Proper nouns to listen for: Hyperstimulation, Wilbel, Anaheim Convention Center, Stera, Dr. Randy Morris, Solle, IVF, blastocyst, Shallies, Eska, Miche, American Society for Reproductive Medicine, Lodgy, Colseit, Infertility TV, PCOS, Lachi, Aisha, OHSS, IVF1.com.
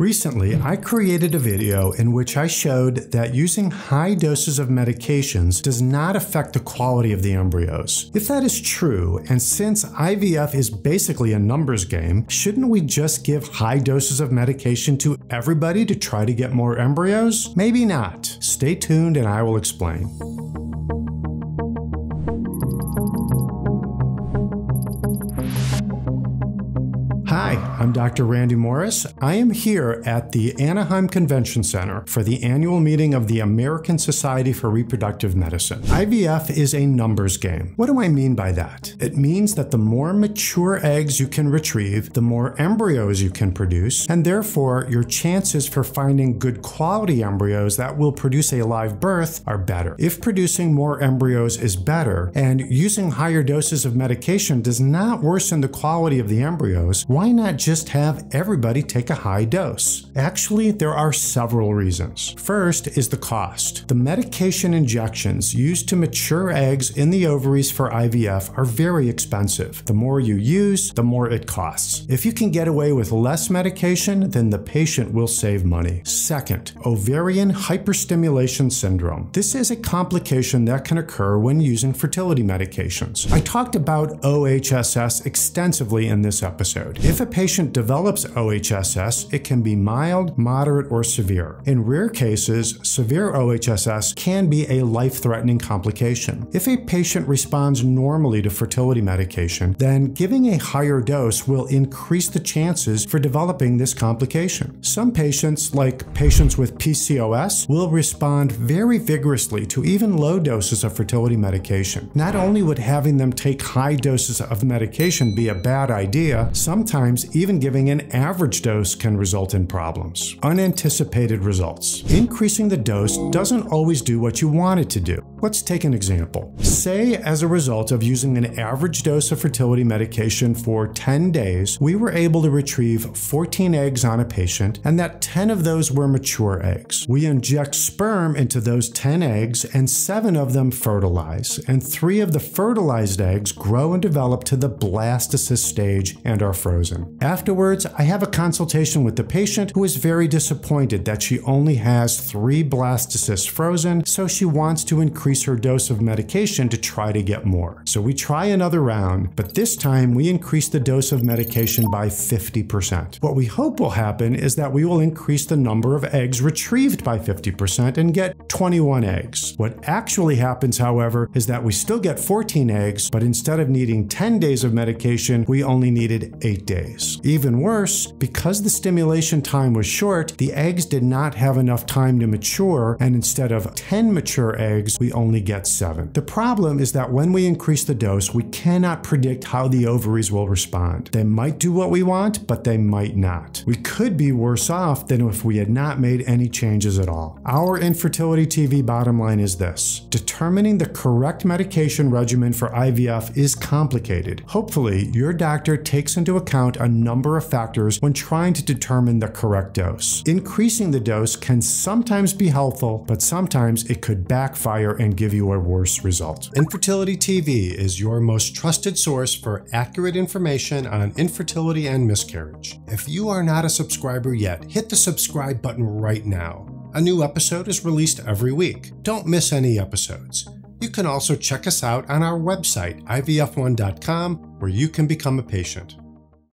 Recently, I created a video in which I showed that using high doses of medications does not affect the quality of the embryos. If that is true, and since IVF is basically a numbers game, shouldn't we just give high doses of medication to everybody to try to get more embryos? Maybe not. Stay tuned and I will explain. Hi, I'm Dr. Randy Morris. I am here at the Anaheim Convention Center for the annual meeting of the American Society for Reproductive Medicine. IVF is a numbers game. What do I mean by that? It means that the more mature eggs you can retrieve, the more embryos you can produce, and therefore your chances for finding good quality embryos that will produce a live birth are better. If producing more embryos is better, and using higher doses of medication does not worsen the quality of the embryos, why not just have everybody take a high dose? Actually, there are several reasons. First is the cost. The medication injections used to mature eggs in the ovaries for IVF are very expensive. The more you use, the more it costs. If you can get away with less medication, then the patient will save money. Second, ovarian hyperstimulation syndrome. This is a complication that can occur when using fertility medications. I talked about OHSS extensively in this episode. If a patient develops OHSS, it can be mild, moderate, or severe. In rare cases, severe OHSS can be a life-threatening complication. If a patient responds normally to fertility medication, then giving a higher dose will increase the chances for developing this complication. Some patients, like patients with PCOS, will respond very vigorously to even low doses of fertility medication. Not only would having them take high doses of medication be a bad idea, sometimes even giving an average dose can result in problems. Unanticipated results. Increasing the dose doesn't always do what you want it to do. Let's take an example. Say, as a result of using an average dose of fertility medication for 10 days, we were able to retrieve 14 eggs on a patient, and that 10 of those were mature eggs. We inject sperm into those 10 eggs, and 7 of them fertilize, and 3 of the fertilized eggs grow and develop to the blastocyst stage and are frozen. Afterwards, I have a consultation with the patient who is very disappointed that she only has 3 blastocysts frozen, so she wants to increase her dose of medication to try to get more. So we try another round, but this time we increase the dose of medication by 50%. What we hope will happen is that we will increase the number of eggs retrieved by 50% and get 21 eggs. What actually happens, however, is that we still get 14 eggs, but instead of needing 10 days of medication, we only needed 8 days. Even worse, because the stimulation time was short, the eggs did not have enough time to mature, and instead of 10 mature eggs, we only get 7. The problem is that when we increase the dose, we cannot predict how the ovaries will respond. They might do what we want, but they might not. We could be worse off than if we had not made any changes at all. Our Infertility TV bottom line is this: determining the correct medication regimen for IVF is complicated. Hopefully, your doctor takes into account a number of factors when trying to determine the correct dose. Increasing the dose can sometimes be helpful, but sometimes it could backfire and give you a worse result. Infertility TV is your most trusted source for accurate information on infertility and miscarriage. If you are not a subscriber yet, hit the subscribe button right now. A new episode is released every week. Don't miss any episodes. You can also check us out on our website, IVF1.com, where you can become a patient.